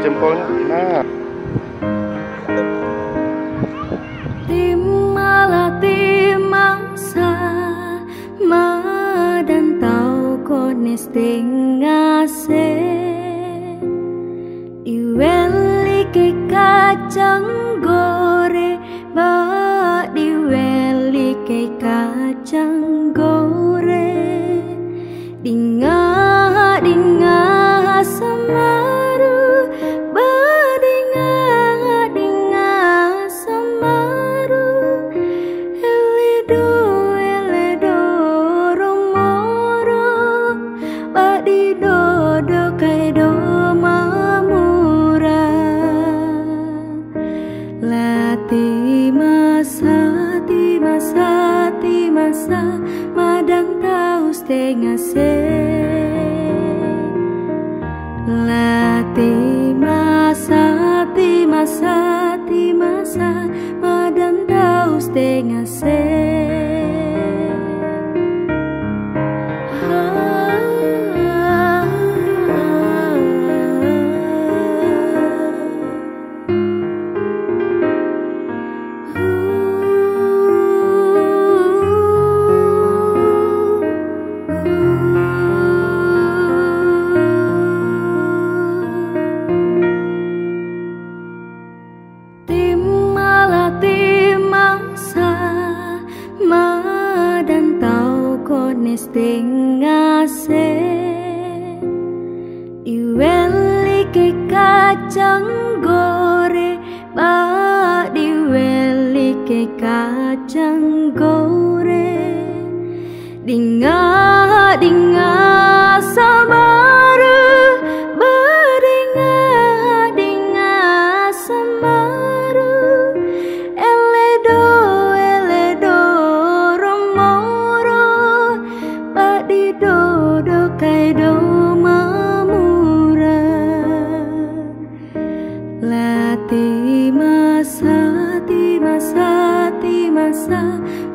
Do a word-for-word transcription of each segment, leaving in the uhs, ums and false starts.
banget jempolnya. Nah. Timalah timasa madan tau konis tingase iweli ke kacang gore ba diweli ke kacang gore dinga dinga samaru ba dinga dinga samaru eledo eledo romoro ba didodo kaido mamura la timasa timasa timasa madang taus tengase. La timasa, timasa, timasa, madan taus tengase. Tingase iweli ke kacang gore ba diweli ke kacang gore dinga dinga samaru ba dinga dinga samaru eledo eledo romoro dodo kaido mamura la timasa timasa timasa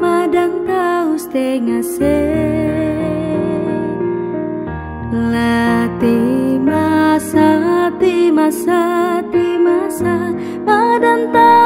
madang taus tengase la timasa timasa timasa madang taus.